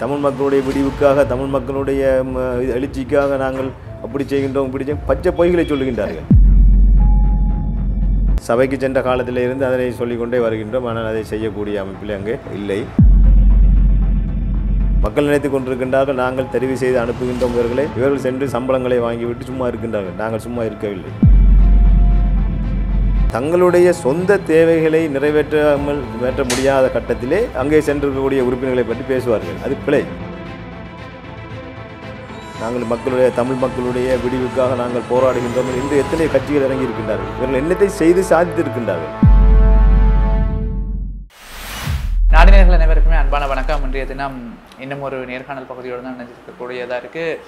தமிழ் மக்களுடைய விடிவுக்காக, தமிழ் மக்களுடைய எழுச்சிக்காக நாங்கள் அப்படி செய்கின்றோம், இப்படி செய்யும் பச்சை பொய்களை சொல்லுகின்றார்கள். சபைக்கு சென்ற காலத்தில் இருந்து அதனை சொல்லிக்கொண்டே வருகின்றோம். ஆனால் அதை செய்யக்கூடிய அமைப்பில் அங்கே இல்லை. மக்கள் நினைத்துக் கொண்டிருக்கின்றார்கள், நாங்கள் தெரிவு செய்து அனுப்புகின்றோம் இவர்களை, இவர்கள் சென்று சம்பளங்களை வாங்கிவிட்டு சும்மா இருக்கின்றார்கள். நாங்கள் சும்மா இருக்கவில்லை. தங்களுடைய சொந்த தேவைகளை நிறைவேற்ற முடியாத கட்டத்திலே அங்கே சென்றிருக்கக்கூடிய உறுப்பினர்களை பற்றி பேசுவார்கள். அது பிழை. நாங்கள் மக்களுடைய, தமிழ் மக்களுடைய விடிவுக்காக நாங்கள் போராடுகின்றோம் என்று எத்தனை கட்சிகள் இறங்கி இருக்கின்றார்கள். இவர்கள் என்னத்தை செய்து சாதித்திருக்கின்றார்கள். நாடினர்கள் அனைவருக்குமே அன்பான வணக்கம். இன்றைய தினம் இன்னும் ஒரு நேர்காணல் பகுதியோடு தான் நினைச்சிருக்கக்கூடியதாக இருக்குது.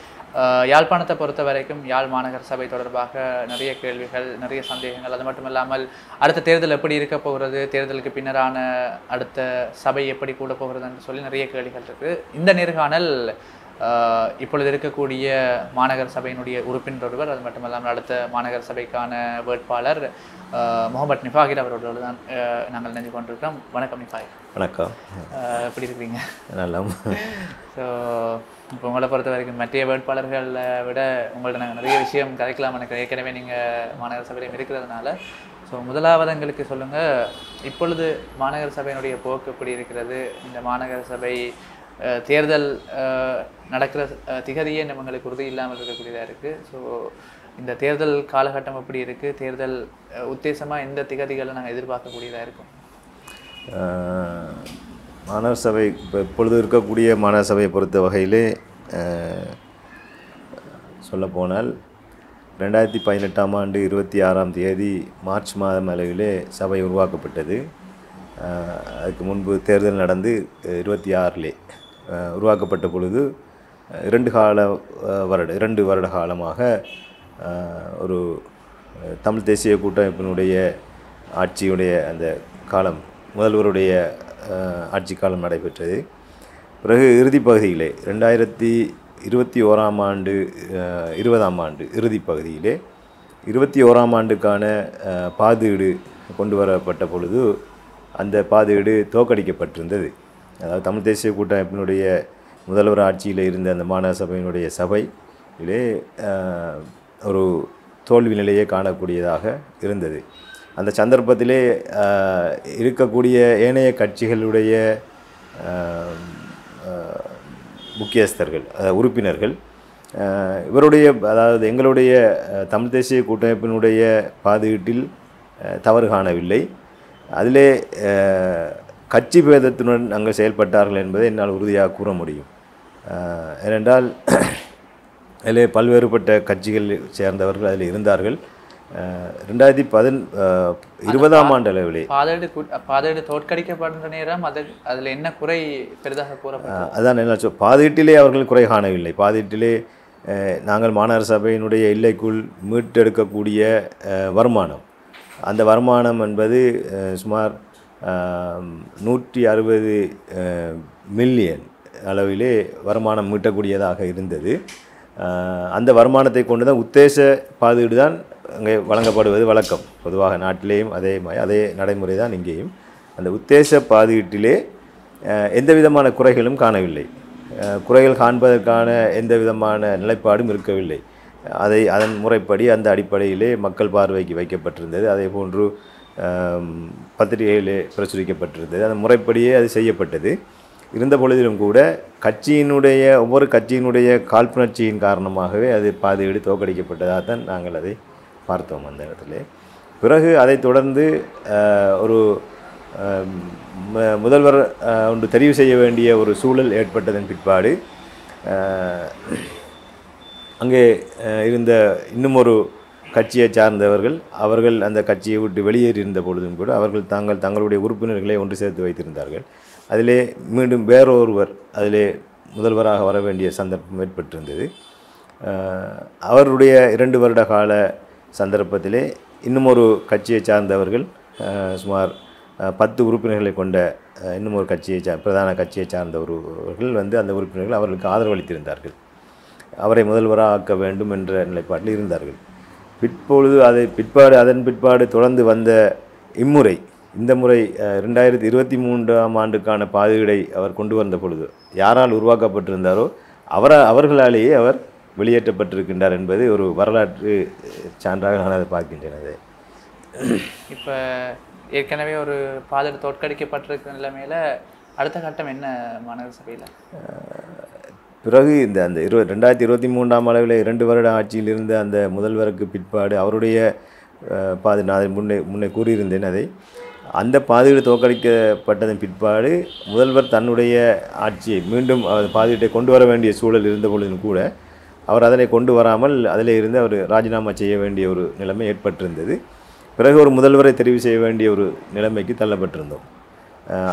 யாழ்ப்பாணத்தை பொறுத்த வரைக்கும் யாழ் மாநகர சபை தொடர்பாக நிறைய கேள்விகள், நிறைய சந்தேகங்கள். அது மட்டும் இல்லாமல் அடுத்த தேர்தல் எப்படி இருக்க போகிறது, தேர்தலுக்கு பின்னரான அடுத்த சபை எப்படி கூட போகிறதுன்னு சொல்லி நிறைய கேள்விகள் இருக்குது. இந்த நேர்காணல் இப்பொழுது இருக்கக்கூடிய மாநகர சபையினுடைய உறுப்பினர் ஒருவர், அது மட்டும் இல்லாமல் அடுத்த மாநகர சபைக்கான வேட்பாளர் முகமது நிஃபாகிர் அவர்களோடு தான் நாங்கள் நினைஞ்சு கொண்டிருக்கிறோம். வணக்கம் நிஃபாகிர். வணக்கம். எப்படி இருக்கிறீங்க? நல்லா. ஸோ இப்போ உங்களை பொறுத்த வரைக்கும் மற்ற வேட்பாளர்களை விட உங்கள்ட்ட நாங்கள் நிறைய விஷயம் கதைக்கலாம். எனக்கு ஏற்கனவே நீங்கள் மாநகர சபையிலும் இருக்கிறதுனால ஸோ முதலாவது எங்களுக்கு சொல்லுங்கள், இப்பொழுது மாநகர சபையினுடைய போக்கு எப்படி இருக்கிறது? இந்த மாநகர சபை தேர்தல் நடக்கிற திகதியே நம்மளுக்கு உறுதி இல்லாமல் இருக்கக்கூடியதாக இருக்குது. ஸோ இந்த தேர்தல் காலகட்டம் எப்படி இருக்குது? தேர்தல் உத்தேசமாக எந்த திகதிகளை நாங்கள் எதிர்பார்க்கக்கூடியதாக இருக்கும்? மாநகர சபை இப்போ இப்பொழுது இருக்கக்கூடிய மாநகர சபையை பொறுத்த வகையிலே சொல்லப்போனால் 2018 ஆண்டு 26 தேதி மார்ச் மாதம் அளவிலே சபை உருவாக்கப்பட்டது. அதுக்கு முன்பு தேர்தல் நடந்து 26லே உருவாக்கப்பட்ட பொழுது 2 வருட காலமாக ஒரு தமிழ் தேசிய கூட்டமைப்பினுடைய ஆட்சியுடைய அந்த காலம், முதல்வருடைய ஆட்சி காலம் நடைபெற்றது. பிறகு இறுதி பகுதியிலே 2021 ஆண்டு 20 ஆண்டு இறுதி பகுதியிலே 21 ஆண்டுக்கான பாதீடு கொண்டு வரப்பட்ட பொழுது அந்த பாதீடு தோற்கடிக்கப்பட்டிருந்தது. அதாவது தமிழ் தேசிய கூட்டமைப்பினுடைய முதல்வர் ஆட்சியில் இருந்த அந்த மாநகர சபையினுடைய சபையிலே ஒரு தோல்வி நிலையை காணக்கூடியதாக இருந்தது. அந்த சந்தர்ப்பத்திலே இருக்கக்கூடிய ஏனைய கட்சிகளுடைய முக்கியஸ்தர்கள், உறுப்பினர்கள், இவருடைய, அதாவது எங்களுடைய தமிழ் தேசிய கூட்டமைப்பினுடைய பாதீட்டில் தவறு காணவில்லை, அதிலே கட்சி பேதத்துடன் நாங்கள் செயல்பட்டார்கள் என்பதை என்னால் உறுதியாக கூற முடியும். ஏனென்றால் அதிலே பல்வேறுபட்ட கட்சிகள் சேர்ந்தவர்கள் அதில் இருந்தார்கள். 2020 ஆண்டு அளவிலே பாதீடு தோற்கடிக்கப்படுகிற நேரம் அதில் என்ன குறை பெரிதாக கூறப்பட்டது? அதான் என்ன, பாதீட்டிலே அவர்கள் குறை காணவில்லை. பாதீட்டிலே நாங்கள் மாநகர சபையினுடைய எல்லைக்குள் மீட்டெடுக்கக்கூடிய வருமானம், அந்த வருமானம் என்பது சுமார் 160 மில்லியன் அளவிலே வருமானம் மீட்டக்கூடியதாக இருந்தது. அந்த வருமானத்தை கொண்டு தான் உத்தேச பாதீடு தான் அங்கே வழங்கப்படுவது வழக்கம். பொதுவாக நாட்டிலேயும் அதே நடைமுறை தான் இங்கேயும். அந்த உத்தேச பாதீட்டிலே எந்த விதமான குறைகளும் காணவில்லை. குறைகள் காண்பதற்கான எந்த விதமான நிலைப்பாடும் இருக்கவில்லை. அதன் முறைப்படி அந்த அடிப்படையிலே மக்கள் பார்வைக்கு வைக்கப்பட்டிருந்தது. அதே போன்று பத்திரிகையிலே பிரசுரிக்கப்பட்டிருந்தது. அந்த முறைப்படியே அது செய்யப்பட்டது. இருந்த பொழுதிலும் கூட கட்சியினுடைய ஒவ்வொரு கட்சியினுடைய காழ்ப்புணர்ச்சியின் காரணமாகவே அது பாதீடு தோற்கடிக்கப்பட்டதாக தான் நாங்கள் அதை பார்த்தோம் அந்த இடத்துல. பிறகு அதை தொடர்ந்து ஒரு முதல்வர் ஒன்று தெரிவு செய்ய வேண்டிய ஒரு சூழல் ஏற்பட்டதன் பிற்பாடு அங்கே இருந்த இன்னும் ஒரு கட்சியை சார்ந்தவர்கள், அவர்கள் அந்த கட்சியை விட்டு வெளியேறி இருந்த பொழுதும் கூட அவர்கள் தங்களுடைய உறுப்பினர்களை ஒன்று சேர்த்து வைத்திருந்தார்கள். அதிலே மீண்டும் வேறொருவர் அதிலே முதல்வராக வர வேண்டிய சந்தர்ப்பம் ஏற்பட்டிருந்தது. அவருடைய 2 வருட கால சந்தர்ப்பத்திலே இன்னும் ஒரு கட்சியை சார்ந்தவர்கள், சுமார் 10 உறுப்பினர்களை கொண்ட இன்னும் ஒரு பிரதான கட்சியை சார்ந்தவர்கள் அந்த உறுப்பினர்கள் அவர்களுக்கு ஆதரவளித்திருந்தார்கள். அவரை முதல்வராக ஆக்க வேண்டும் என்ற நிலைப்பாட்டில் இருந்தார்கள். அதன் பிற்பாடு தொடர்ந்து வந்த இம்முறை இந்த முறை 2023ஆம் ஆண்டுக்கான பாதுகாப்பை அவர் கொண்டு வந்த பொழுது யாரால் உருவாக்கப்பட்டிருந்தாரோ அவர்களாலேயே அவர் வெளியேற்றப்பட்டிருக்கின்றார் என்பது ஒரு வரலாற்று சான்றாக நான் அதை பார்க்கின்றனது. இப்போ ஏற்கனவே ஒரு பாதர் தோற்கடிக்கப்பட்டிருக்கிற நிலைமையில் அடுத்த கட்டம் என்ன மாநகர சபையில்? பிறகு இந்த அந்த 2023ஆம் அளவில் 2 வருட ஆட்சியில் இருந்த அந்த முதல்வருக்கு பிற்பாடு அவருடைய நான் முன்னே கூறியிருந்தேன். அதை அந்த பாதுகாப்பு தோற்கடிக்கப்பட்டதன் பிற்பாடு முதல்வர் தன்னுடைய ஆட்சியை மீண்டும் பாதுகாப்பை கொண்டு வர வேண்டிய சூழல் இருந்த பொழுதும் கூட அவர் அதனை கொண்டு வராமல் அதிலே இருந்து அவர் ராஜினாமா செய்ய வேண்டிய ஒரு நிலைமை ஏற்பட்டிருந்தது. பிறகு ஒரு முதல்வரை தெரிவு செய்ய வேண்டிய ஒரு நிலைமைக்கு தள்ளப்பட்டிருந்தோம்.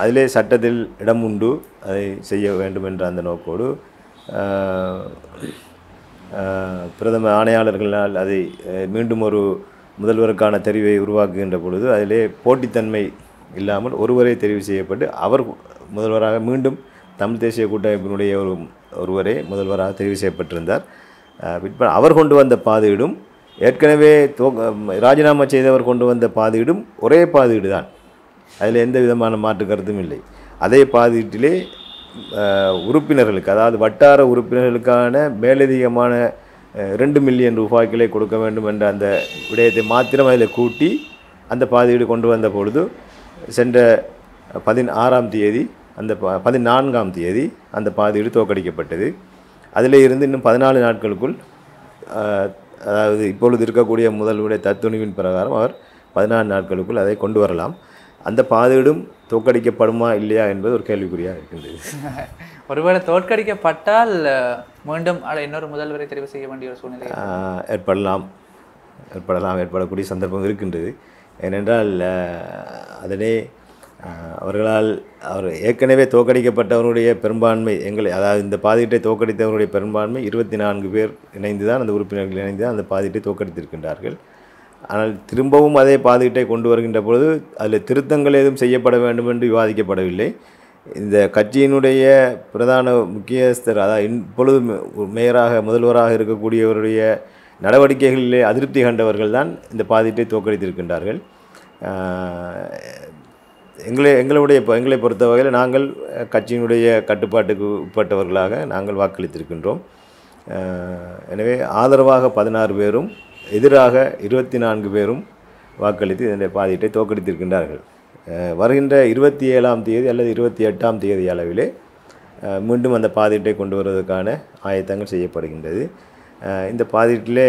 அதிலே சட்டத்தில் இடம் உண்டு, அதை செய்ய வேண்டும் என்ற அந்த நோக்கோடு பிரதம ஆணையாளர்களால் அதை மீண்டும் ஒரு முதல்வருக்கான தெரிவை உருவாக்குகின்ற பொழுது அதிலே போட்டித்தன்மை இல்லாமல் ஒருவரை தெரிவு செய்யப்பட்டு அவர் முதல்வராக மீண்டும் தமிழ் தேசிய கூட்டமைப்பினுடைய ஒருவரை முதல்வராக தெரிவு செய்யப்பட்டிருந்தார். பிற்பாடு அவர் கொண்டு வந்த பாதையிடும் ஏற்கனவே ராஜினாமா செய்தவர் கொண்டு வந்த பாதையிடும் ஒரே பாதையீடு தான். அதில் எந்த விதமான மாற்று கருத்தும் இல்லை. அதே பாதையீட்டிலே உறுப்பினர்களுக்கு, அதாவது வட்டார உறுப்பினர்களுக்கான மேலதிகமான 2 மில்லியன் ரூபாய்களை கொடுக்க வேண்டும் என்ற அந்த விடயத்தை மாத்திரம் அதில் கூட்டி அந்த பாதையீடு கொண்டு வந்த பொழுது சென்ற 16ஆம் தேதி அந்த 14ஆம் தேதி அந்த பாதையீடு தோற்கடிக்கப்பட்டது. அதில் இருந்து இன்னும் 14 நாட்களுக்குள், அதாவது இப்பொழுது இருக்கக்கூடிய முதல்வருடைய தத்துணிவின் பிரகாரம் அவர் 14 நாட்களுக்குள் அதை கொண்டு வரலாம். அந்த பாதையீடும் தோற்கடிக்கப்படுமா இல்லையா என்பது ஒரு கேள்விக்குறியாக இருக்கின்றது. ஒருவேளை தோற்கடிக்கப்பட்டால் மீண்டும் இன்னொரு முதல்வரை தெரிவு செய்ய வேண்டிய ஒரு சூழ்நிலை ஏற்படக்கூடிய சந்தர்ப்பம் இருக்கின்றது. ஏனென்றால் அதனே அவர்களால் அவர் ஏற்கனவே தோற்கடிக்கப்பட்டவருடைய பெரும்பான்மை அதாவது இந்த பாதிட்டை தோற்கடித்தவருடைய பெரும்பான்மை 24 பேர் இணைந்து தான், அந்த உறுப்பினர்கள் இணைந்து தான் அந்த பாதிட்டை தோற்கடித்திருக்கின்றார்கள். ஆனால் திரும்பவும் அதே பாதிட்டை கொண்டு வருகின்ற பொழுது அதில் திருத்தங்கள் ஏதும் செய்யப்பட வேண்டும் என்று விவாதிக்கப்படவில்லை. இந்த கட்சியினுடைய பிரதான முக்கியஸ்தர், அதாவது இப்பொழுது மேயராக முதல்வராக இருக்கக்கூடியவருடைய நடவடிக்கைகளிலே அதிருப்தி கண்டவர்கள் தான் இந்த பாதிட்டை தோற்கடித்திருக்கின்றார்கள். எங்களை பொறுத்த வகையில் நாங்கள் கட்சியினுடைய கட்டுப்பாட்டுக்கு உட்பட்டவர்களாக நாங்கள் வாக்களித்திருக்கின்றோம். எனவே ஆதரவாக 16 பேரும் எதிராக 24 பேரும் வாக்களித்து இதனுடைய பாதிட்டை தோற்கடித்திருக்கின்றார்கள். வருகின்ற 27ஆம் தேதி அல்லது 28ஆம் தேதி அளவிலே மீண்டும் அந்த பாதிட்டை கொண்டு வருவதற்கான ஆயத்தங்கள் செய்யப்படுகின்றது. இந்த பாதிட்டிலே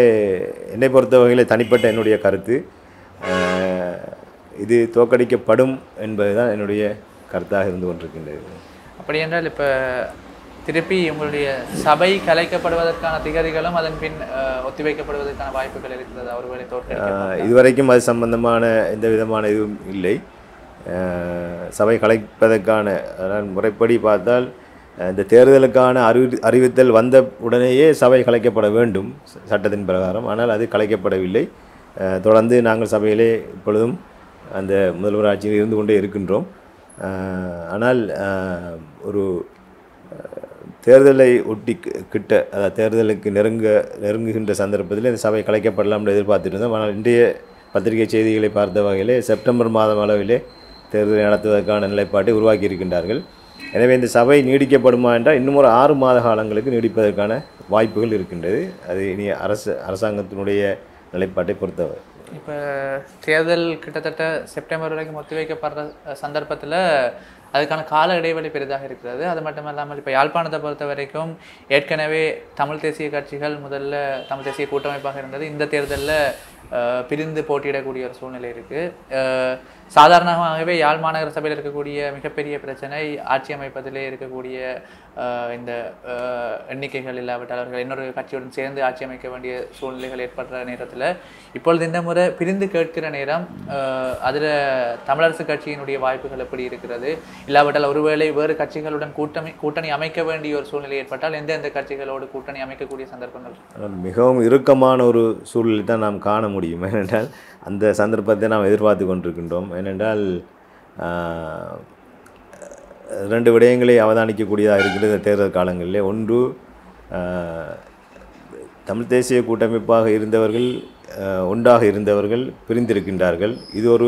என்னை பொறுத்த வகையில் தனிப்பட்ட என்னுடைய கருத்து இது தோற்கடிக்கப்படும் என்பது தான் என்னுடைய கருத்தாக இருந்து கொண்டிருக்கின்றது. அப்படி என்றால் இப்போ திருப்பி உங்களுடைய சபை கலைக்கப்படுவதற்கான திகதிகளும் அதன் பின் ஒத்திவைக்கப்படுவதற்கான வாய்ப்புகள் இருக்கிறது. ஒருவேளை தோற்க இதுவரைக்கும் அது சம்பந்தமான எந்த விதமான இதுவும் இல்லை. சபை கலைப்பதற்கான முறைப்படி பார்த்தால் இந்த தேர்தலுக்கான அறிவித்தல் வந்த உடனேயே சபை கலைக்கப்பட வேண்டும் சட்டத்தின் பிரகாரம். ஆனால் அது கலைக்கப்படவில்லை. தொடர்ந்து நாங்கள் சபையிலே இப்பொழுதும் அந்த முதல்வர் ஆட்சியில் இருந்து கொண்டே இருக்கின்றோம். ஆனால் ஒரு தேர்தலை ஒட்டி கிட்ட, அதாவது தேர்தலுக்கு நெருங்குகின்ற சந்தர்ப்பத்தில் இந்த சபை கலைக்கப்படலாம் என்று எதிர்பார்த்துருந்தோம். ஆனால் இன்றைய பத்திரிகை செய்திகளை பார்த்த வகையிலே செப்டம்பர் மாதம் அளவிலே தேர்தலை நடத்துவதற்கான நிலைப்பாட்டை உருவாக்கி இருக்கின்றார்கள். எனவே இந்த சபை நீடிக்கப்படுமா என்றால் இன்னும் ஒரு 6 மாத காலங்களுக்கு நீடிப்பதற்கான வாய்ப்புகள் இருக்கின்றது. அது இனி அரசாங்கத்தினுடைய நிலைப்பாட்டை பொறுத்தவரை இப்போ தேர்தல் கிட்டத்தட்ட செப்டம்பர் வரைக்கும் ஒத்திவைக்கப்படுற சந்தர்ப்பத்தில் அதுக்கான கால இடைவெளி பெரிதாக இருக்கிறது. அது மட்டும் இல்லாமல் இப்போ யாழ்ப்பாணத்தை பொறுத்த வரைக்கும் ஏற்கனவே தமிழ் தேசிய கட்சிகள் முதல்ல தமிழ் தேசிய கூட்டமைப்பாக இருந்தது. இந்த தேர்தலில் பிரிந்து போட்டியிடக்கூடிய ஒரு சூழ்நிலை இருக்குது. சாதாரணமாகவே யாழ் மாநகர சபையில் இருக்கக்கூடிய மிகப்பெரிய பிரச்சனை ஆட்சி அமைப்பதிலே இருக்கக்கூடிய இந்த எண்ணிக்கைகள் இல்லாவிட்டால் அவர்கள் இன்னொரு கட்சியுடன் சேர்ந்து ஆட்சி அமைக்க வேண்டிய சூழ்நிலைகள் ஏற்படுற நேரத்தில் இப்பொழுது இந்த முறை பிரிந்து கேட்கிற நேரம் அதில் தமிழரசு கட்சியினுடைய வாய்ப்புகள் எப்படி இருக்கிறது? இல்லாவிட்டால் ஒருவேளை வேறு கட்சிகளுடன் கூட்டணி அமைக்க வேண்டிய ஒரு சூழ்நிலை ஏற்பட்டால் எந்தெந்த கட்சிகளோடு கூட்டணி அமைக்கக்கூடிய சந்தர்ப்பங்கள் மிகவும் இறுக்கமான ஒரு சூழ்நிலை தான் நாம் காண முடியும். ஏனென்றால் அந்த சந்தர்ப்பத்தை நாம் எதிர்பார்த்து கொண்டிருக்கின்றோம். ஏனென்றால் 2 விடயங்களை அவதானிக்கக்கூடியதாக இருக்கிற தேர்தல் காலங்களிலே ஒன்று தமிழ் தேசிய கூட்டமைப்பாக இருந்தவர்கள் ஒன்றாக இருந்தவர்கள் பிரிந்திருக்கின்றார்கள். இது ஒரு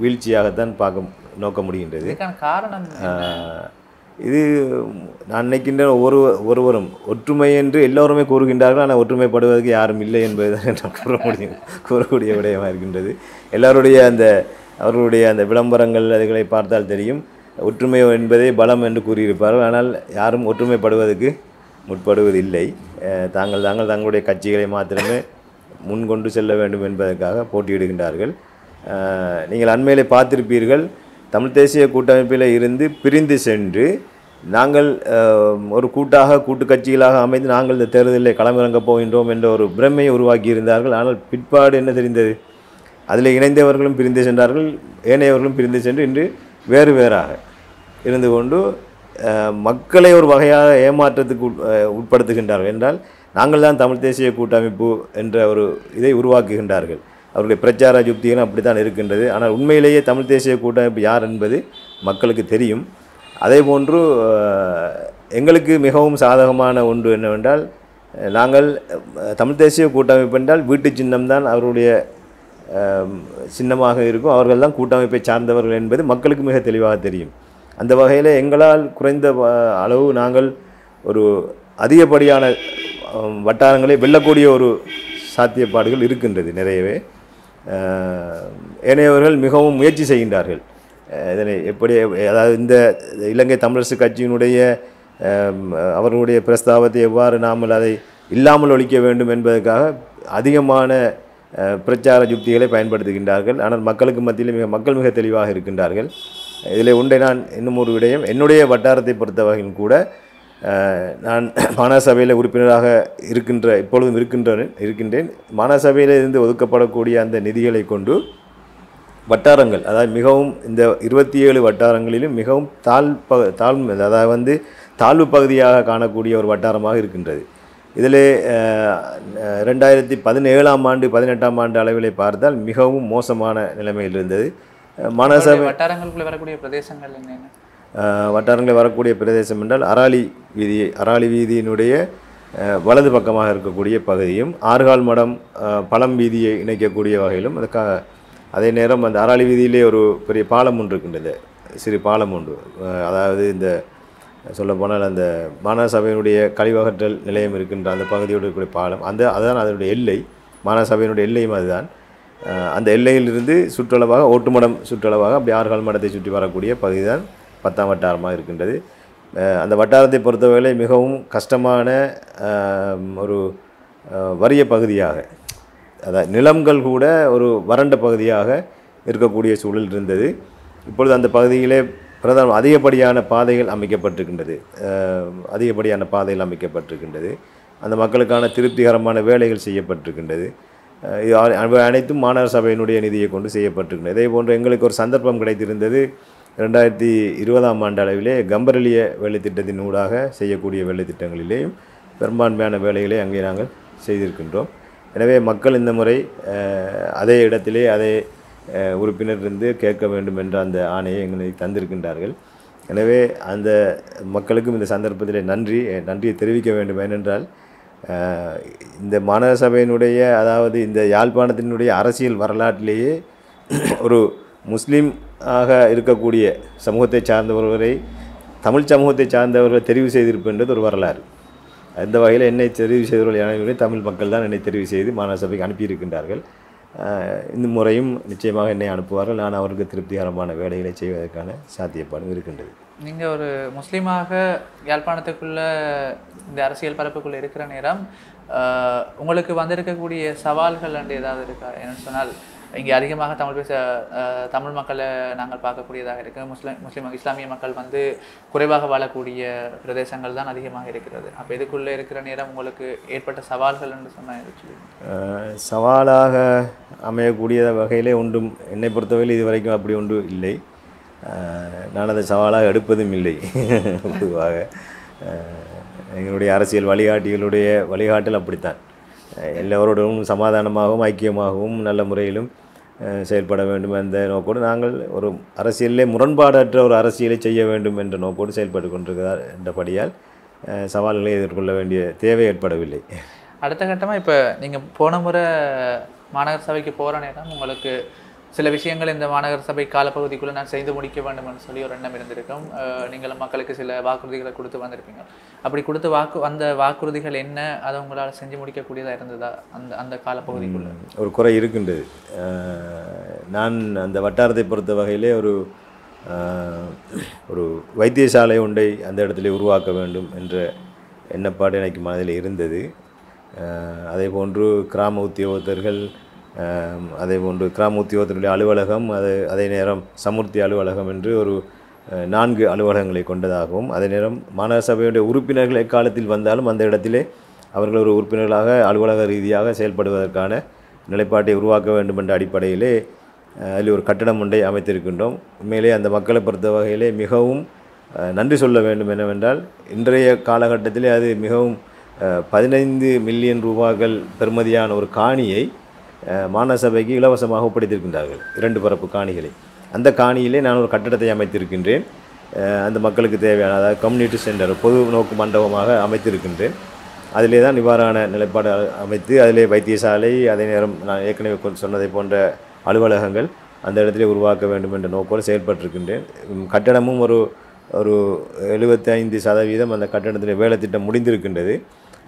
வீழ்ச்சியாகத்தான் பார்க்க நோக்க முடிகின்றது. காரணம் இது நான் நினைக்கின்ற ஒருவரும் ஒற்றுமை என்று எல்லோருமே கூறுகின்றார்கள். ஆனால் ஒற்றுமைப்படுவதற்கு யாரும் இல்லை என்பதுதான் நான் கூறக்கூடிய விடயமாக இருக்கின்றது. எல்லோருடைய அவர்களுடைய விளம்பரங்கள் அதுகளை பார்த்தால் தெரியும், ஒற்றுமை என்பதை பலம் என்று கூறியிருப்பார்கள். ஆனால் யாரும் ஒற்றுமைப்படுவதற்கு முற்படுவதில்லை. தாங்கள் தங்களுடைய கட்சிகளை மாத்திரமே முன்கொண்டு செல்ல வேண்டும் என்பதற்காக போட்டியிடுகின்றார்கள். நீங்கள் அண்மையிலே பார்த்திருப்பீர்கள், தமிழ் தேசிய கூட்டமைப்பில் இருந்து பிரிந்து சென்று நாங்கள் ஒரு கூட்டு கட்சிகளாக அமைந்து நாங்கள் இந்த தேர்தலில் களமிறங்கப் போகின்றோம் என்ற ஒரு பிரமையை உருவாக்கி இருந்தார்கள். ஆனால் பிற்பாடு என்ன தெரிந்தது, அதில் இணைந்தவர்களும் பிரிந்து சென்றார்கள், ஏனையவர்களும் பிரிந்து சென்று இன்று வேறு வேறாக இருந்து கொண்டு மக்களை ஒரு வகையாக ஏமாற்றத்துக்கு உட்படுத்துகின்றார்கள். என்றால் நாங்கள் தான் தமிழ் தேசிய கூட்டமைப்பு என்ற ஒரு இதை உருவாக்குகின்றார்கள். அவருடைய பிரச்சார யுக்திகளும் அப்படி தான் இருக்கின்றது. ஆனால் உண்மையிலேயே தமிழ் தேசிய கூட்டமைப்பு யார் என்பது மக்களுக்கு தெரியும். அதே போன்று எங்களுக்கு மிகவும் சாதகமான ஒன்று என்னவென்றால், நாங்கள் தமிழ் தேசிய கூட்டமைப்பு என்றால் வீட்டு சின்னம்தான் அவருடைய சின்னமாக இருக்கும். அவர்கள் தான் கூட்டமைப்பை சார்ந்தவர்கள் என்பது மக்களுக்கு மிக தெளிவாக தெரியும். அந்த வகையில் எங்களால் குறைந்த அளவு நாங்கள் ஒரு அதிகப்படியான வட்டாரங்களை வெல்லக்கூடிய ஒரு சாத்தியப்பாடுகள் இருக்கின்றது நிறையவே. ஏனையவர்கள் மிகவும் முயற்சி செய்கின்றார்கள். இதனை எப்படி, அதாவது இந்த இலங்கை தமிழரசு கட்சியினுடைய அவர்களுடைய பிரஸ்தாபத்தை எவ்வாறு நாமல் அதை இல்லாமல் ஒழிக்க வேண்டும் என்பதற்காக அதிகமான பிரச்சார யுக்திகளை பயன்படுத்துகின்றார்கள். ஆனால் மக்களுக்கு மத்தியில் மக்கள் மிக தெளிவாக இருக்கின்றார்கள். இதில் உண்டை நான் இன்னும் ஒரு விடயம், என்னுடைய வட்டாரத்தை பொறுத்த வகையில் கூட நான் மாநகரசபையில் உறுப்பினராக இப்பொழுதும் இருக்கின்றேன். மாநகரசபையில் இருந்து ஒதுக்கப்படக்கூடிய அந்த நிதிகளை கொண்டு வட்டாரங்கள், அதாவது மிகவும் இந்த 27 வட்டாரங்களிலும் மிகவும் அதாவது தாழ்வு பகுதியாக காணக்கூடிய ஒரு வட்டாரமாக இருக்கின்றது. இதில் 2017 ஆண்டு 2018 ஆண்டு அளவிலே பார்த்தால் மிகவும் மோசமான நிலைமையில் இருந்தது. மாநகரசபை வட்டாரங்களில் வரக்கூடிய பிரதேசம் என்றால் அராலி வீதியினுடைய வலது பக்கமாக இருக்கக்கூடிய பகுதியும் ஆறுகால் மடம் பழம் வீதியை இணைக்கக்கூடிய வகையிலும், அதே நேரம் அந்த அராலி வீதியிலே ஒரு பெரிய பாலம் ஒன்று இருக்கின்றது, சிறு பாலம் ஒன்று. அதாவது இந்த சொல்லப்போனால் அந்த மாநகரசபையினுடைய கழிவகற்றல் நிலையம் இருக்கின்ற அந்த பகுதியோடு இருக்கக்கூடிய பாலம், அதுதான் அதனுடைய எல்லை. மாநகரசபையினுடைய எல்லையும் அதுதான். அந்த எல்லையிலிருந்து சுற்றளவாக ஓட்டுமடம் சுற்றளவாக அப்படி ஆறுகால் மடத்தை சுற்றி வரக்கூடிய பகுதி தான் 10ஆம் வட்டாரமாக இருக்கின்றது. அந்த வட்டாரத்தை பொறுத்தவரை மிகவும் கஷ்டமான ஒரு வறிய பகுதியாக, அதாவது நிலங்கள் கூட ஒரு வறண்ட பகுதியாக இருக்கக்கூடிய சூழல் இருந்தது. இப்பொழுது அந்த பகுதியிலே அதிகப்படியான பாதைகள் அமைக்கப்பட்டிருக்கின்றது. அந்த மக்களுக்கான திருப்திகரமான வேலைகள் செய்யப்பட்டிருக்கின்றது. இது அனைத்தும் மாநகர சபையினுடைய நிதியை கொண்டு செய்யப்பட்டிருக்கின்றது. இதே போன்று எங்களுக்கு ஒரு சந்தர்ப்பம் கிடைத்திருந்தது. 2020ஆம் ஆண்டு அளவிலே கம்பரலிய வேலைத்திட்டத்தின் ஊடாக செய்யக்கூடிய வேலைத்திட்டங்களிலேயும் பெரும்பான்மையான வேலைகளை அங்கே நாங்கள் செய்திருக்கின்றோம். எனவே மக்கள் இந்த முறை அதே இடத்திலே அதே உறுப்பினரிருந்து கேட்க வேண்டும் என்ற அந்த ஆணையை எங்களுக்கு தந்திருக்கின்றார்கள். எனவே அந்த மக்களுக்கும் இந்த சந்தர்ப்பத்தில் நன்றியை தெரிவிக்க வேண்டும். ஏனென்றால் இந்த மாநகர சபையினுடைய, அதாவது இந்த யாழ்ப்பாணத்தினுடைய அரசியல் வரலாற்றிலேயே ஒரு முஸ்லீம் ஆக இருக்கக்கூடிய சமூகத்தை சார்ந்தவர்களை தமிழ் சமூகத்தை சார்ந்தவர்களை தெரிவு செய்திருப்பது ஒரு வரலாறு. அந்த வகையில் என்னை தெரிவு செய்தவர்கள் யானைகளை தமிழ் மக்கள் தான் என்னை தெரிவு செய்து மாநகர சபைக்கு அனுப்பியிருக்கின்றார்கள். இந்த முறையும் நிச்சயமாக என்னை அனுப்புவார்கள். நான் அவருக்கு திருப்திகரமான வேலைகளை செய்வதற்கான சாத்தியப்பாடும் இருக்கின்றது. நீங்கள் ஒரு முஸ்லீமாக யாழ்ப்பாணத்துக்குள்ளே இந்த அரசியல் பரப்புக்குள்ளே இருக்கிற நேரம் உங்களுக்கு வந்திருக்கக்கூடிய சவால்கள் அண்டு ஏதாவது இருக்கா? என்னென்னு சொன்னால், இங்கே அதிகமாக தமிழ் மக்களை நாங்கள் பார்க்கக்கூடியதாக இருக்குது. இஸ்லாமிய மக்கள் குறைவாக வாழக்கூடிய பிரதேசங்கள் தான் அதிகமாக இருக்கிறது. அப்போ இதுக்குள்ளே இருக்கிற நேரம் உங்களுக்கு ஏற்பட்ட சவால்கள் என்று சொன்னால், சவாலாக அமையக்கூடிய வகையிலே ஒன்றும் என்னை பொறுத்தவரையில் இது வரைக்கும் அப்படி ஒன்று இல்லை. நான் அதை சவாலாக எடுப்பதும் இல்லை. பொதுவாக எங்களுடைய அரசியல் வழிகாட்டிகளுடைய வழிகாட்டல் அப்படித்தான், எல்லோருடன் சமாதானமாகவும் ஐக்கியமாகவும் நல்ல முறையிலும் செயல்பட வேண்டும் என்ற நோக்கோடு நாங்கள் ஒரு அரசியலிலே முரண்பாடற்ற ஒரு அரசியலை செய்ய வேண்டும் என்ற நோக்கோடு செயல்பட்டு கொண்டிருக்கிறார் என்றபடியால் சவால்களை எதிர்கொள்ள வேண்டிய தேவை ஏற்படவில்லை. அடுத்த கட்டமாக இப்போ நீங்கள் போன முறை மாநகர சபைக்கு போகிற நேரம் உங்களுக்கு சில விஷயங்கள் இந்த மாநகர சபை காலப்பகுதிக்குள்ளே நான் செய்து முடிக்க வேண்டும்னு சொல்லி ஒரு எண்ணம் இருந்திருக்கும். நீங்களும் மக்களுக்கு சில வாக்குறுதிகளை கொடுத்து வந்திருப்பீங்க. அப்படி கொடுத்து அந்த வாக்குறுதிகள் என்ன, அதை உங்களால் செஞ்சு முடிக்கக்கூடியதாக இருந்ததா அந்த அந்த காலப்பகுதிக்குள்ளே? ஒரு குறை இருக்கின்றது. நான் அந்த வட்டாரத்தை பொறுத்த வகையிலே ஒரு வைத்தியசாலை ஒன்றை அந்த இடத்துல உருவாக்க வேண்டும் என்ற எண்ணப்பாடு எனக்கு மனதில் இருந்தது. அதே போன்று கிராம உத்தியோகத்தர்கள், அதே போன்று கிராம உத்தியோகத்தருடைய அலுவலகம், அதே நேரம் சமுர்த்தி அலுவலகம் என்று ஒரு 4 அலுவலகங்களை கொண்டதாகவும், அதே நேரம் மாநகர சபையுடைய உறுப்பினர்கள் எக்காலத்தில் வந்தாலும் அந்த இடத்திலே அவர்கள் ஒரு உறுப்பினர்களாக அலுவலக ரீதியாக செயல்படுவதற்கான நிலைப்பாட்டை உருவாக்க வேண்டும் என்ற அடிப்படையிலே அதில் ஒரு கட்டடம் ஒன்றை அமைத்திருக்கின்றோம். உண்மையிலே அந்த மக்களை பொறுத்த வகையிலே மிகவும் நன்றி சொல்ல வேண்டும். என்னவென்றால் இன்றைய காலகட்டத்திலே அது மிகவும் 15 மில்லியன் ரூபாய்கள் பெறுமதியான ஒரு காணியை மாநகர சபைக்கு இலவசமாக ஒப்படைத்திருக்கின்றார்கள். 2 பரப்பு காணிகளை அந்த காணியிலே நான் ஒரு கட்டடத்தை அமைத்திருக்கின்றேன். அந்த மக்களுக்கு தேவையான, அதாவது கம்யூனிட்டி சென்டர், பொது நோக்கு மண்டபமாக அமைத்திருக்கின்றேன். அதிலே தான் இவ்வாறான நிலைப்பாடு அமைத்து அதிலே வைத்தியசாலை, அதே நேரம் நான் ஏற்கனவே சொன்னதை போன்ற அலுவலகங்கள் அந்த இடத்திலே உருவாக்க வேண்டும் என்ற நோக்கோடு செயல்பட்டிருக்கின்றேன். கட்டடமும் ஒரு 75% அந்த கட்டணத்திலே வேலை திட்டம் முடிந்திருக்கின்றது.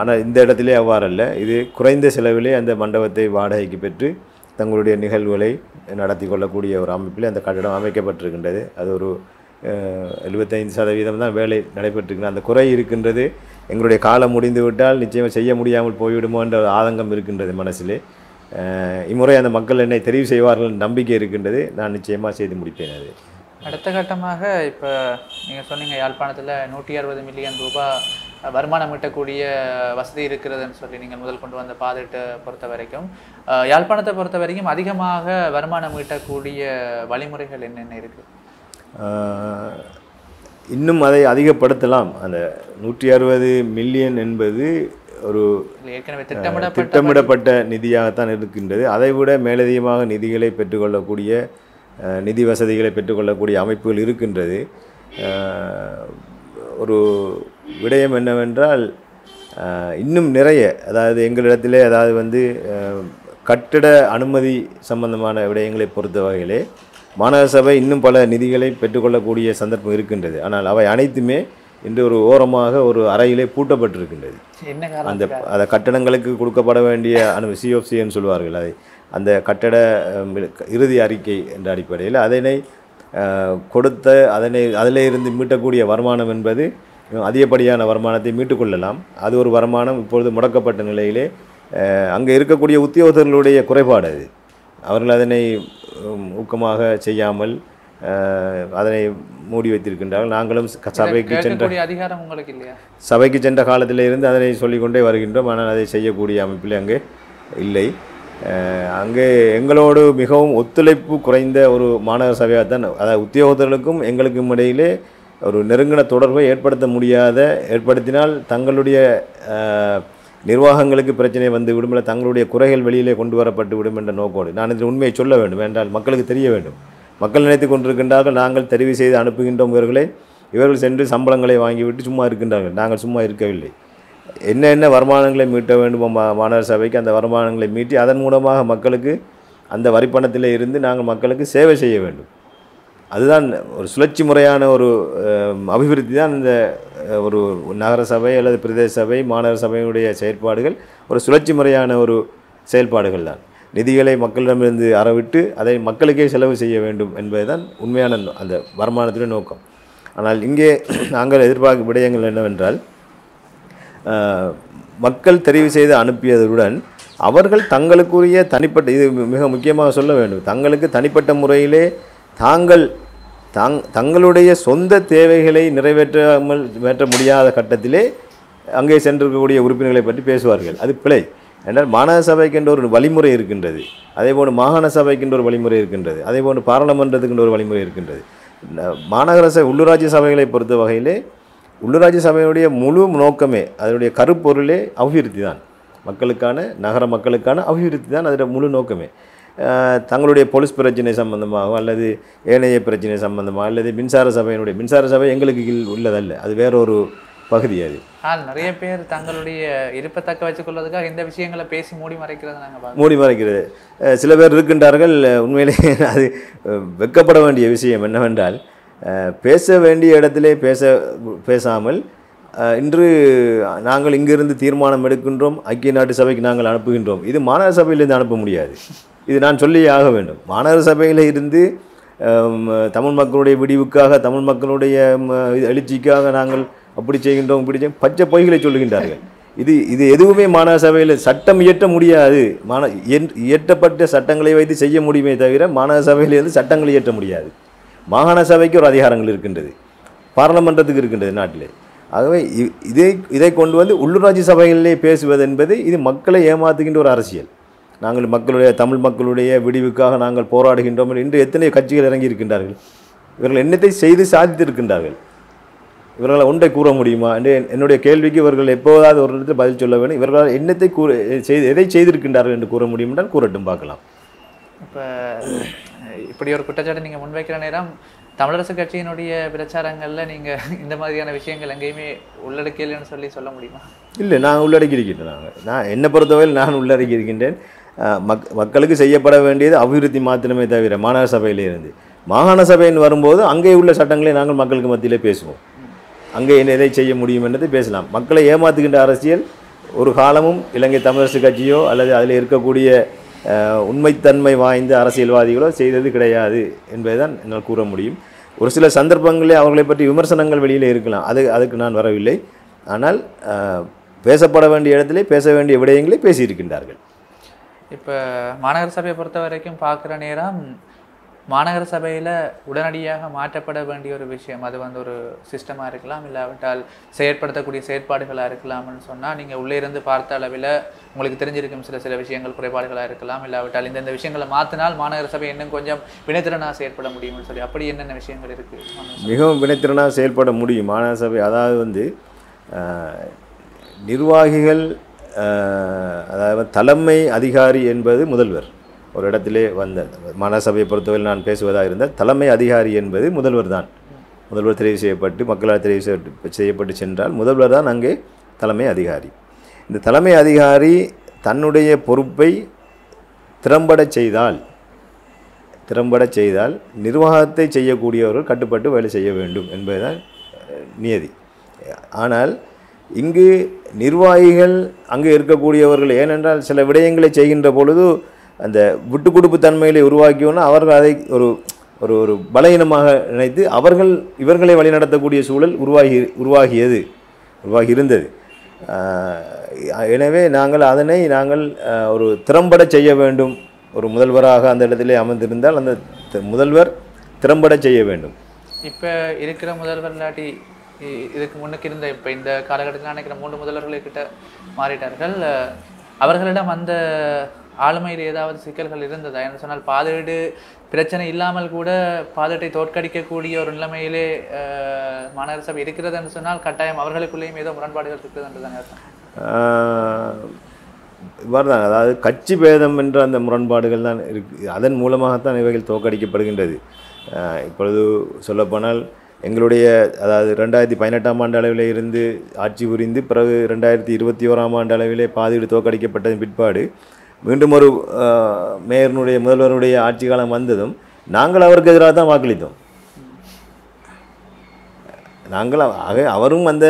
ஆனால் இந்த இடத்திலே அவ்வாறல்ல. இது குறைந்த செலவிலே அந்த மண்டபத்தை வாடகைக்கு பெற்று தங்களுடைய நிகழ்வுகளை நடத்தி கொள்ளக்கூடிய ஒரு அமைப்பில் அந்த கட்டிடம் அமைக்கப்பட்டிருக்கின்றது. அது ஒரு 75% தான் வேலை நடைபெற்றிருக்கின்றது. அந்த குறை இருக்கின்றது. எங்களுடைய காலம் முடிந்துவிட்டால் நிச்சயமாக செய்ய முடியாமல் போய்விடுமோ என்ற ஆதங்கம் இருக்கின்றது மனசிலே. இம்முறை அந்த மக்கள் என்னை தெரிவு செய்வார்கள் நம்பிக்கை இருக்கின்றது. நான் நிச்சயமாக செய்து முடிப்பேன். அது அடுத்த கட்டமாக இப்போ நீங்கள் சொன்னீங்க யாழ்ப்பாணத்தில் 160 மில்லியன் ரூபாய் வருமானம் ஈட்டக்கூடிய வசதி இருக்கிறதுன்னு சொல்லி நீங்கள் முதல் கொண்டு வந்த பாதிட்டை பொறுத்த வரைக்கும், யாழ்ப்பாணத்தை பொறுத்த வரைக்கும் அதிகமாக வருமானம் ஈட்டக்கூடிய வழிமுறைகள் என்னென்ன இருக்குது? இன்னும் அதை அதிகப்படுத்தலாம். அந்த 160 மில்லியன் என்பது ஒரு திட்டமிடப்பட்ட நிதியாகத்தான் இருக்கின்றது. அதைவிட மேலதிகமாக நிதிகளை பெற்றுக்கொள்ளக்கூடிய, நிதி வசதிகளை பெற்றுக்கொள்ளக்கூடிய அமைப்புகள் இருக்கின்றது. ஒரு விடயம் என்னவென்றால் இன்னும் நிறைய, அதாவது எங்களிடத்திலே, அதாவது கட்டிட அனுமதி சம்பந்தமான விடயங்களை பொறுத்த வகையிலே மாநகர சபை இன்னும் பல நிதிகளை பெற்றுக்கொள்ளக்கூடிய சந்தர்ப்பம் இருக்கின்றது. ஆனால் அவை அனைத்துமே இன்று ஒரு ஓரமாக ஒரு அறையிலே பூட்டப்பட்டிருக்கின்றது. அந்த கட்டணங்களுக்கு கொடுக்கப்பட வேண்டிய சிஓப்சின்னு சொல்வார்கள். அதை அந்த கட்டட இறுதி அறிக்கை என்ற அடிப்படையில் அதனை கொடுத்த அதிலே இருந்து மீட்டக்கூடிய வருமானம் என்பது அதிகப்படியான வருமானத்தை மீட்டுக்கொள்ளலாம். அது ஒரு வருமானம் இப்பொழுது முடக்கப்பட்ட நிலையிலே அங்கே இருக்கக்கூடிய உத்தியோகத்தர்களுடைய குறைபாடு. அது அவர்கள் அதனை ஊக்கமாக செய்யாமல் அதனை மூடி வைத்திருக்கின்றார்கள். நாங்களும் சபைக்கு சென்ற காலத்தில் இருந்து அதனை சொல்லிக்கொண்டே வருகின்றோம். ஆனால் அதை செய்யக்கூடிய அமைப்பில் அங்கே இல்லை. அங்கே எங்களோடு மிகவும் ஒத்துழைப்பு குறைந்த ஒரு மாநகர சபையாக தான், அதாவது உத்தியோகத்தர்களுக்கும் எங்களுக்கும் இடையிலே ஒரு நெருங்கின தொடர்பை ஏற்படுத்தினால் தங்களுடைய நிர்வாகங்களுக்கு பிரச்சனை வந்துவிடும், இல்லை தங்களுடைய குறைகள் வெளியிலே கொண்டு வரப்பட்டு விடும் என்ற நோக்கோடு நான் இதில் உண்மையை சொல்ல வேண்டும். என்றால் மக்களுக்கு தெரிய வேண்டும். மக்கள் நினைத்து கொண்டிருக்கின்றார்கள் நாங்கள் தெரிவு செய்து அனுப்புகின்றோம் இவர்களை, இவர்கள் சென்று சம்பளங்களை வாங்கிவிட்டு சும்மா இருக்கின்றார்கள். நாங்கள் சும்மா இருக்கவில்லை. என்ன வருமானங்களை மீட்ட வேண்டுமோ மாநகர சபைக்கு அந்த வருமானங்களை மீட்டி அதன் மூலமாக மக்களுக்கு அந்த வரிப்பணத்தில் இருந்து நாங்கள் மக்களுக்கு சேவை செய்ய வேண்டும். அதுதான் ஒரு சுழற்சி முறையான ஒரு அபிவிருத்தி தான். இந்த ஒரு நகர சபை அல்லது பிரதேச சபை மாநகர சபையினுடைய செயற்பாடுகள் ஒரு சுழற்சி முறையான ஒரு செயல்பாடுகள் தான். நிதிகளை மக்களிடமிருந்து அறவிட்டு அதை மக்களுக்கே செலவு செய்ய வேண்டும் என்பதுதான் உண்மையான அந்த வருமானத்தின் நோக்கம். ஆனால் இங்கே நாங்கள் எதிர்பார்க்கும் விடயங்கள் என்னவென்றால், மக்கள் தெரிவு செய்து அனுப்பியதுடன் அவர்கள் தங்களுக்குரிய தனிப்பட்ட, இது மிக முக்கியமாக சொல்ல வேண்டும், தங்களுக்கு தனிப்பட்ட முறையிலே தங்களுடைய சொந்த தேவைகளை நிறைவேற்ற முடியாத கட்டத்திலே அங்கே சென்றிருக்கக்கூடிய உறுப்பினர்களை பற்றி பேசுவார்கள். அது பிழை. என்றால் மாகாண சபைக்கென்ற ஒரு வழிமுறை இருக்கின்றது. அதேபோன்று மாகாண சபைக்கென்ற ஒரு வழிமுறை இருக்கின்றது. அதேபோன்று பாராளுமன்றத்துக்கென்ற ஒரு வழிமுறை இருக்கின்றது. மாநகர சபை உள்ளூராட்சி சபைகளை பொறுத்த வகையிலே உள்ளூராட்சி சபையுடைய முழு நோக்கமே அதனுடைய கருப்பொருளே அபிவிருத்தி தான். மக்களுக்கான நகர மக்களுக்கான அபிவிருத்தி தான் அதோட முழு நோக்கமே. தங்களுடைய போலீஸ் பிரச்சனை சம்பந்தமாக அல்லது ஏனைய பிரச்சனை சம்பந்தமாக அல்லது மின்சார சபையினுடைய மின்சார சபை எங்களுக்கு உள்ளதல்ல, அது வேறொரு பகுதி. அது நிறைய பேர் தங்களுடைய இருப்பத்தக்க வச்சுக்கொள்வதுக்காக இந்த விஷயங்களை பேசி மூடி மறைக்கிறது சில பேர் இருக்கின்றார்கள். உண்மையிலே அது வெட்கப்பட வேண்டிய விஷயம் என்னவென்றால், பேச வேண்டிய இடத்திலே பேசாமல் இன்று நாங்கள் இங்கிருந்து தீர்மானம் எடுக்கின்றோம், ஐக்கிய நாட்டு சபைக்கு நாங்கள் அனுப்புகின்றோம். இது மாநகர சபையிலிருந்து அனுப்ப முடியாது, இது நான் சொல்லியே ஆக வேண்டும். மாநகர சபையில் இருந்து தமிழ் மக்களுடைய விடிவுக்காக தமிழ் மக்களுடைய எழுச்சிக்காக நாங்கள் அப்படி செய்கின்றோம் இப்படி செய்ய பச்சை பொய்களை சொல்லுகின்றார்கள். இது இது எதுவுமே மாநகர சபையில் சட்டம் இயற்ற முடியாது. இயற்றப்பட்ட சட்டங்களை வைத்து செய்ய முடியுமே தவிர மாநகர சபையிலிருந்து சட்டங்களை இயற்ற முடியாது. மாகாண சபைக்கு ஒரு அதிகாரங்கள் இருக்கின்றது, பாராளுமன்றத்துக்கு இருக்கின்றது நாட்டிலே. ஆகவே இதை கொண்டு வந்து உள்ளூராட்சி சபைகளிலே பேசுவது என்பது இது மக்களை ஏமாத்துகின்ற ஒரு அரசியல். நாங்கள் மக்களுடைய தமிழ் மக்களுடைய விடிவுக்காக நாங்கள் போராடுகின்றோம் என்று எத்தனை கட்சிகள் இறங்கி இருக்கின்றார்கள். இவர்கள் என்னத்தை செய்து சாதித்திருக்கின்றார்கள்? இவர்களை ஒன்றை கூற முடியுமா என்று என்னுடைய கேள்விக்கு இவர்கள் எப்போதாவது ஒரு இடத்தில் பதில் சொல்ல வேண்டும். இவர்களால் என்னத்தை எதை செய்திருக்கின்றார்கள் என்று கூற முடியும் என்றால் கூறட்டும், பார்க்கலாம். இப்போ இப்படி ஒரு குற்றச்சாட்டை நீங்கள் முன்வைக்கிற நேரம் தமிழரசு கட்சியினுடைய பிரச்சாரங்களில் நீங்கள் இந்த மாதிரியான விஷயங்கள் எங்கேயுமே உள்ளடக்கலைன்னு சொல்ல முடியுமா? இல்லை, நான் உள்ளடக்கி இருக்கின்றேன். நான் என்னை பொறுத்தவரையில் நான் உள்ளடக்கி இருக்கின்றேன். மக்களுக்கு செய்யப்பட வேண்டியது அபிவிருத்தி மாத்திரமே தவிர மாநகர சபையிலிருந்து மாகாண சபையின் வரும்போது அங்கே உள்ள சட்டங்களை நாங்கள் மக்களுக்கு மத்தியிலே பேசுவோம். அங்கே எதை செய்ய முடியும் என்றதை பேசலாம். மக்களை ஏமாத்துகின்ற அரசியல் ஒரு காலமும் இலங்கை தமிழரசு கட்சியோ அல்லது அதில் இருக்கக்கூடிய உண்மைத்தன்மை வாய்ந்த அரசியல்வாதிகளோ செய்தது கிடையாது என்பதை தான் என்னால் கூற முடியும். ஒரு சில சந்தர்ப்பங்களில் அவர்களை பற்றி விமர்சனங்கள் வெளியில் இருக்கலாம், அதுக்கு நான் வரவில்லை. ஆனால் பேசப்பட வேண்டிய இடத்திலே பேச வேண்டிய விடயங்களை பேசியிருக்கின்றார்கள். இப்போ மாநகர சபையை பொறுத்த வரைக்கும் பார்க்குற நேரம் மாநகர சபையில் உடனடியாக மாற்றப்பட வேண்டிய ஒரு விஷயம், அது வந்து ஒரு சிஸ்டமாக இருக்கலாம், இல்லாவிட்டால் செயற்படுத்தக்கூடிய செயற்பாடுகளாக இருக்கலாம்னு சொன்னால் நீங்கள் உள்ளே இருந்து பார்த்த அளவில் உங்களுக்கு தெரிஞ்சிருக்கும் சில விஷயங்கள் குறைபாடுகளாக இருக்கலாம், இல்லாவிட்டால் இந்த விஷயங்களை மாற்றினால் மாநகர சபை இன்னும் கொஞ்சம் வினைத்திறனாக செயற்பட முடியும்னு சொல்லி அப்படி என்னென்ன விஷயங்கள் இருக்குது? மிகவும் வினைத்திறனாக செயல்பட முடியும் மாநகர சபை. அதாவது வந்து நிர்வாகிகள், அதாவது தலைமை அதிகாரி என்பது முதல்வர். ஒரு இடத்திலே வந்த மாநகர சபையை பொறுத்தவரையில் நான் பேசுவதாக இருந்தால் தலைமை அதிகாரி என்பது முதல்வர் தான். முதல்வர் தெரிவு செய்யப்பட்டு மக்களால் தெரிவு செய்யப்பட்டு சென்றால் முதல்வர் தான் அங்கே தலைமை அதிகாரி. இந்த தலைமை அதிகாரி தன்னுடைய பொறுப்பை திறம்பட செய்தால் நிர்வாகத்தை செய்யக்கூடியவர்கள் கட்டுப்பட்டு வேலை செய்ய வேண்டும் என்பதுதான் நியதி. ஆனால் இங்கு நிர்வாகிகள் அங்கே இருக்கக்கூடியவர்கள் ஏனென்றால் சில விடயங்களை செய்கின்ற பொழுது அந்த விட்டு கொடுப்பு தன்மைகளை உருவாக்கியோன்னா அவர்கள் அதை ஒரு ஒரு ஒரு பலகீனமாக நினைத்து இவர்களை வழிநடத்தக்கூடிய சூழல் உருவாகி இருந்தது. எனவே அதனை நாங்கள் ஒரு திறம்பட செய்ய வேண்டும். ஒரு முதல்வராக அந்த இடத்திலே அமர்ந்திருந்தால் அந்த முதல்வர் திறம்பட செய்ய வேண்டும். இப்போ இருக்கிற முதல்வர் இல்லாட்டி இதுக்கு முன்னுக்கு இருந்த இப்போ இந்த காலகட்டத்தில் நினைக்கிற 3 முதல்வர்கள்கிட்ட மாறிட்டார்கள். அவர்களிடம் அந்த ஆளுமையில் ஏதாவது சிக்கல்கள் இருந்ததா? என்ன சொன்னால் பாதீடு பிரச்சனை இல்லாமல் கூட பாதீட்டை தோற்கடிக்கக்கூடிய ஒரு நிலைமையிலே மாநகர சபை இருக்கிறது என்று சொன்னால் கட்டாயம் அவர்களுக்குள்ளேயும் ஏதோ முரண்பாடுகள் இருக்கிறது என்று தானே அர்த்தம். இவ்வாறுதான், அதாவது கட்சி பேதம் என்ற அந்த முரண்பாடுகள் தான் இருக்கு. அதன் மூலமாகத்தான் இவைகள் தோற்கடிக்கப்படுகின்றது. இப்பொழுது சொல்லப்போனால் எங்களுடைய அதாவது 2018ஆம் ஆண்டு அளவில் இருந்து ஆட்சி புரிந்து பிறகு 2021ஆம் ஆண்டு அளவிலே பாதீடு தோற்கடிக்கப்பட்டதன் பிற்பாடு மீண்டும் ஒரு முதல்வருடைய ஆட்சி காலம் வந்ததும் நாங்கள் அவருக்கு எதிராக தான் வாக்களித்தோம். நாங்கள் அவரும் அந்த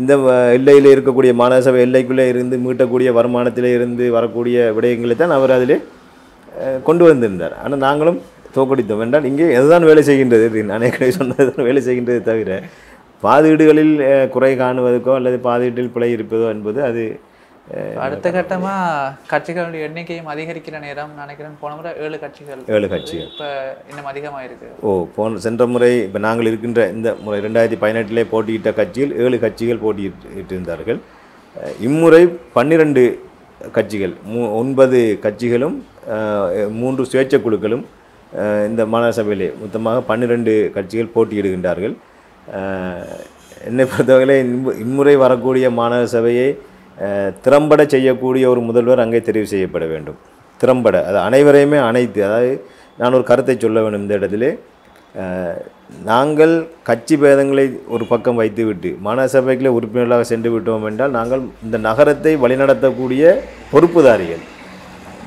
இந்த எல்லையில் இருக்கக்கூடிய மாநகர சபை எல்லைக்குள்ளே இருந்து மீட்டக்கூடிய வருமானத்திலே இருந்து வரக்கூடிய விடயங்களை தான் அவர் அதிலே கொண்டு வந்திருந்தார். ஆனால் நாங்களும் தோக்கடித்தோம் என்றால் இங்கே எதுதான் வேலை செய்கின்றது, நான் ஏற்கனவே சொன்னதுதான் வேலை செய்கின்றது தவிர பாதீடுகளில் குறை காணுவதற்கோ அல்லது பாதீட்டில் பிழை இருப்பதோ என்பது அது அடுத்த கட்டமாக கட்சிகளுடைய எண்ணிக்கையும் அதிகரிக்கிற நேரம் நினைக்கிறேன். போன முறை 7 கட்சிகள் இப்போ இன்னும் அதிகமாக இருக்குது. சென்ற முறை இப்போ நாங்கள் இருக்கின்ற இந்த முறை 2018லே போட்டியிட்ட கட்சியில் 7 கட்சிகள் போட்டியிட்டு இருந்தார்கள். இம்முறை 12 கட்சிகள் 9 கட்சிகளும் 3 சுயேட்சை குழுக்களும் இந்த மாநகரசபையிலே மொத்தமாக 12 கட்சிகள் போட்டியிடுகின்றார்கள். என்னை பொறுத்தவரையிலே இம்முறை வரக்கூடிய மாநகரசபையை திறம்பட செய்யக்கூடிய ஒரு முதல்வர் அங்கே தெரிவு செய்யப்பட வேண்டும். திறம்பட அது அனைவரையுமே அனைத்து, அதாவது நான் ஒரு கருத்தை சொல்ல வேண்டும் இந்த இடத்திலே. நாங்கள் கட்சி பேதங்களை ஒரு பக்கம் வைத்துவிட்டு மாநகரசபைக்குள்ளே உறுப்பினர்களாக சென்று விட்டோம் என்றால் நாங்கள் இந்த நகரத்தை வழிநடத்தக்கூடிய பொறுப்புதாரிகள்.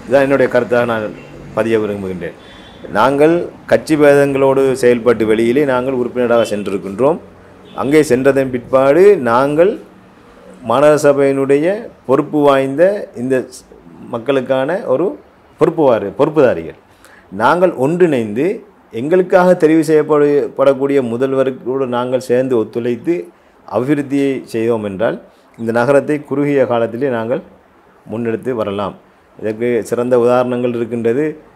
இதுதான் என்னுடைய கருத்தாக நான் பதிய விரும்புகின்றேன். நாங்கள் கட்சி பேதங்களோடு செயல்பட்டு வெளியிலே நாங்கள் உறுப்பினராக சென்றிருக்கின்றோம். அங்கே சென்றதன் பிற்பாடு நாங்கள் மாநகரசபையினுடைய பொறுப்பு வாய்ந்த இந்த மக்களுக்கான ஒரு பொறுப்புதாரிகள். நாங்கள் ஒன்றிணைந்து எங்களுக்காக தெரிவு செய்யப்படக்கூடிய முதல்வர்களோடு நாங்கள் சேர்ந்து ஒத்துழைத்து அபிவிருத்தியை செய்தோம் என்றால் இந்த நகரத்தை குறுகிய காலத்திலே நாங்கள் முன்னெடுத்து வரலாம். இதற்கு சிறந்த உதாரணங்கள் இருக்கின்றது,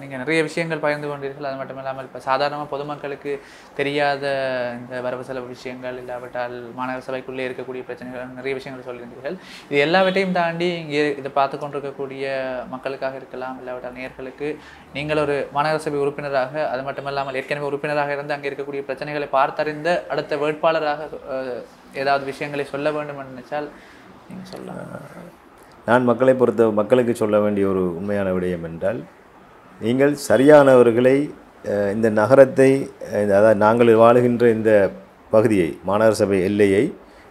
நீங்கள் நிறைய விஷயங்கள் பகிர்ந்து கொண்டீர்கள். அது மட்டும் இல்லாமல் இப்போ சாதாரணமாக பொதுமக்களுக்கு தெரியாத இந்த வரவு செலவு விஷயங்கள் இல்லாவிட்டால் மாநகர சபைக்குள்ளே இருக்கக்கூடிய பிரச்சனைகள் நிறைய விஷயங்கள் சொல்லியிருந்தீர்கள். இது எல்லாவற்றையும் தாண்டி இங்கே இதை பார்த்து கொண்டிருக்கக்கூடிய மக்களுக்காக இருக்கலாம், இல்லாவிட்டால் நேயர்களுக்கு நீங்கள் ஒரு மாநகர சபை உறுப்பினராக, அது மட்டும் இல்லாமல் ஏற்கனவே உறுப்பினராக இருந்து அங்கே இருக்கக்கூடிய பிரச்சனைகளை பார்த்தறிந்த அடுத்த வேட்பாளராக ஏதாவது விஷயங்களை சொல்ல வேண்டும் என்று நினைச்சால் நீங்கள் சொல்லலாம். நான் மக்களுக்கு சொல்ல வேண்டிய ஒரு உண்மையான விடயம் என்றால், நீங்கள் சரியானவர்களை இந்த நகரத்தை, அதாவது நாங்கள் வாழுகின்ற இந்த பகுதியை, மாநகர சபை எல்லையை,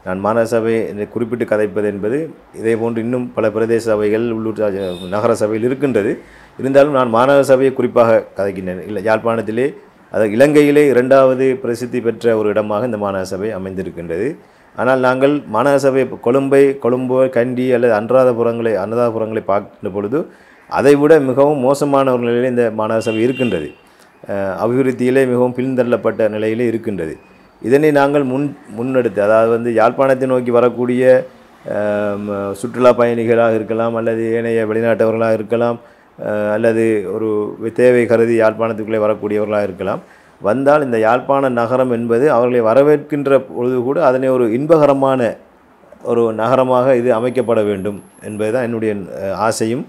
நான் மாநகர சபை குறிப்பிட்டு கதைப்பது என்பது இதே போன்று இன்னும் பல பிரதேச சபைகள் உள்ளூர் நகர சபையில் இருக்கின்றது. இருந்தாலும் நான் மாநகர சபையை குறிப்பாக கதைக்கின்றேன். இல்லை, யாழ்ப்பாணத்திலே, அது இலங்கையிலே 2வது பிரசித்தி பெற்ற ஒரு இடமாக இந்த மாநகர சபை அமைந்திருக்கின்றது. ஆனால் நாங்கள் மாநகர சபை கொழும்போ, கண்டி அல்லது அனுராதபுரங்களை பார்க்கின்ற பொழுது அதைவிட மிகவும் மோசமான ஒரு நிலையில் இந்த மாநகர சபை இருக்கின்றது. அபிவிருத்தியிலே மிகவும் பின்தள்ளப்பட்ட நிலையிலே இருக்கின்றது. இதனை நாங்கள் முன்னெடுத்து, அதாவது யாழ்ப்பாணத்தை நோக்கி வரக்கூடிய சுற்றுலா பயணிகளாக இருக்கலாம், அல்லது ஏனைய வெளிநாட்டவர்களாக இருக்கலாம், அல்லது ஒரு தேவை கருதி யாழ்ப்பாணத்துக்குள்ளே வரக்கூடியவர்களாக இருக்கலாம். வந்தால் இந்த யாழ்ப்பாண நகரம் என்பது அவர்களை வரவேற்கின்ற பொழுது கூட அதனை ஒரு இன்பகரமான ஒரு நகரமாக இது அமைக்கப்பட வேண்டும் என்பது தான் என்னுடைய ஆசையும்.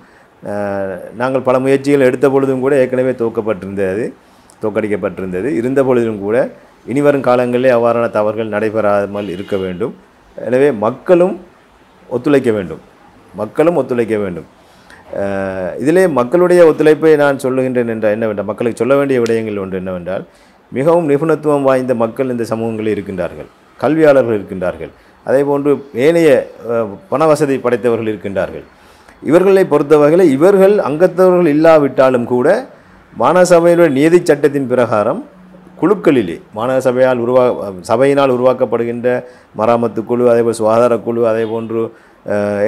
நாங்கள் பல முயற்சிகள் எடுத்த பொழுதும் கூட ஏற்கனவே தோற்கடிக்கப்பட்டிருந்தது. இருந்த பொழுதும் கூட இனிவரும் காலங்களிலே அவ்வாறான தவறுகள் நடைபெறாமல் இருக்க வேண்டும். எனவே மக்களும் ஒத்துழைக்க வேண்டும். இதிலே மக்களுடைய ஒத்துழைப்பை நான் சொல்லுகின்றேன் என்னவென்றால், மக்களுக்கு சொல்ல வேண்டிய விடயங்கள் ஒன்று என்னவென்றால், மிகவும் நிபுணத்துவம் வாய்ந்த மக்கள் இந்த சமூகங்களில் இருக்கின்றார்கள். கல்வியாளர்கள் இருக்கின்றார்கள். அதே போன்று ஏனைய பண வசதி படைத்தவர்கள் இருக்கின்றார்கள். இவர்களை பொறுத்தவகையில் இவர்கள் அங்கத்தவர்கள் இல்லாவிட்டாலும் கூட மாநகர சபையினுடைய நியதி சட்டத்தின் பிரகாரம் குழுக்களிலே, மாநகர சபையால் சபையினால் உருவாக்கப்படுகின்ற மராமத்து குழு, அதேபோல் சுகாதார குழு, அதே போன்று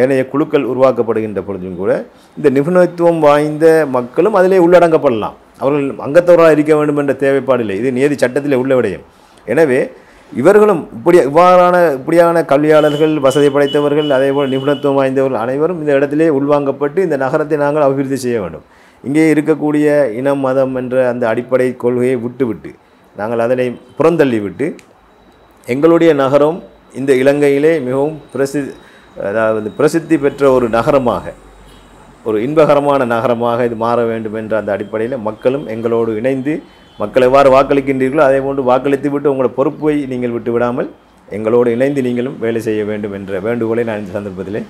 ஏனைய குழுக்கள் உருவாக்கப்படுகின்ற பொழுதும் கூட இந்த நிபுணத்துவம் வாய்ந்த மக்களும் அதிலே உள்ளடங்கப்படலாம். அவர்கள் அங்கத்தவராக இருக்க வேண்டும் என்ற தேவைப்பாடு இல்லை. இது நியதி சட்டத்தில் உள்ள விடயம். எனவே இவர்களும் இப்படியான கல்வியாளர்கள், வசதி படைத்தவர்கள், அதேபோல் நிபுணத்துவம் வாய்ந்தவர்கள் அனைவரும் இந்த இடத்திலே உள்வாங்கப்பட்டு இந்த நகரத்தை நாங்கள் அபிவிருத்தி செய்ய வேண்டும். இங்கே இருக்கக்கூடிய இனம், மதம் என்ற அந்த அடிப்படை கொள்கையை விட்டுவிட்டு, நாங்கள் அதனை புறந்தள்ளிவிட்டு எங்களுடைய நகரம் இந்த இலங்கையிலே மிகவும் பிரசித்தி பெற்ற ஒரு நகரமாக, ஒரு இன்பகரமான நகரமாக இது மாற வேண்டும் என்ற அந்த அடிப்படையில் மக்களும் எங்களோடு இணைந்து, மக்கள் எவ்வாறு வாக்களிக்கின்றீர்களோ அதே போன்று வாக்களித்து விட்டு உங்களோட பொறுப்பை நீங்கள் விட்டு விடாமல் எங்களோடு இணைந்து நீங்களும் வேலை செய்ய வேண்டும் என்ற வேண்டுகோளை நான் இந்த சந்தர்ப்பத்திலே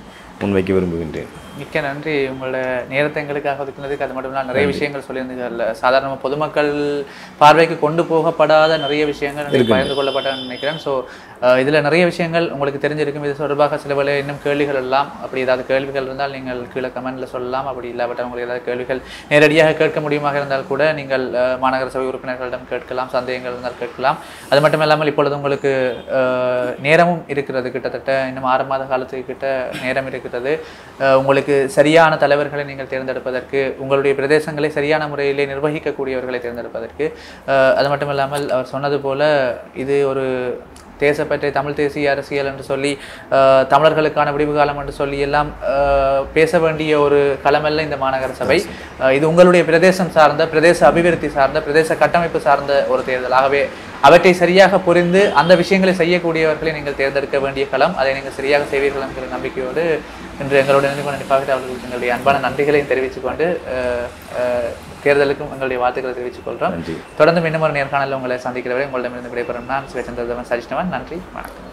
முன்வைக்க விரும்புகின்றேன். மிக்க நன்றி. உங்களோட நேரத்தை எங்களுக்காக ஒதுக்கினதுக்கு. அது மட்டும் இல்லாமல் நிறைய விஷயங்கள் சொல்லியிருந்தீர்கள். சாதாரணமாக பொதுமக்கள் பார்வைக்கு கொண்டு போகப்படாத நிறைய விஷயங்கள் பகிர்ந்து கொள்ளப்பட்ட நினைக்கிறேன். ஸோ இதில் நிறைய விஷயங்கள் உங்களுக்கு தெரிஞ்சிருக்கும். இது தொடர்பாக சில வேலை இன்னும் கேள்விகள் எல்லாம், அப்படி ஏதாவது கேள்விகள் இருந்தால் நீங்கள் கீழே கமெண்டில் சொல்லலாம். அப்படி இல்லாவிட்டால் உங்களுக்கு ஏதாவது கேள்விகள் நேரடியாக கேட்க முடியுமாக இருந்தால் கூட நீங்கள் மாநகர சபை உறுப்பினர்களிடம் கேட்கலாம். சந்தேகங்கள் இருந்தால் கேட்கலாம். அது மட்டும் இல்லாமல் இப்பொழுது உங்களுக்கு நேரமும் இருக்கிறது. கிட்டத்தட்ட இன்னும் 6 மாத காலத்துக்கு கிட்ட நேரம் இருக்கிறது. உங்களுக்கு சரியான தலைவர்களை நீங்கள் தேர்ந்தெடுப்பதற்கு, உங்களுடைய பிரதேசங்களை சரியான முறையிலே நிர்வகிக்கக்கூடியவர்களை தேர்ந்தெடுப்பதற்கு, அது மட்டும் இல்லாமல் அவர் சொன்னது போல இது ஒரு தேசப்பற்றை தமிழ் தேசிய அரசியல் என்று சொல்லி தமிழர்களுக்கான விடிவு காலம் என்று சொல்லி எல்லாம் பேச வேண்டிய ஒரு களமல்ல இந்த மாநகர சபை. இது உங்களுடைய பிரதேசம் சார்ந்த, பிரதேச அபிவிருத்தி சார்ந்த, பிரதேச கட்டமைப்பு சார்ந்த ஒரு தேர்தலாகவே அவற்றை சரியாக புரிந்து அந்த விஷயங்களை செய்யக்கூடியவர்களை நீங்கள் தேர்ந்தெடுக்க வேண்டிய களம். அதை நீங்கள் சரியாக செய்வீர்கள் என்கிற நம்பிக்கையோடு இன்று எங்களுடைய நினைப்பாக அவர்களுக்கு எங்களுடைய அன்பான நன்றிகளையும் தெரிவித்துக்கொண்டு தேர்தலுக்கும் எங்களுடைய வார்த்தைகளை தெரிவித்துக் கொள்கிறோம். தொடர்ந்து இன்னும் ஒரு நேர்காணலில் உங்களை சந்திக்கிறவரை உங்களிடமிருந்து விடைபெறும். நான் சிவச்சந்திரன் சஜிஷ்ணவன். நன்றி, வணக்கம்.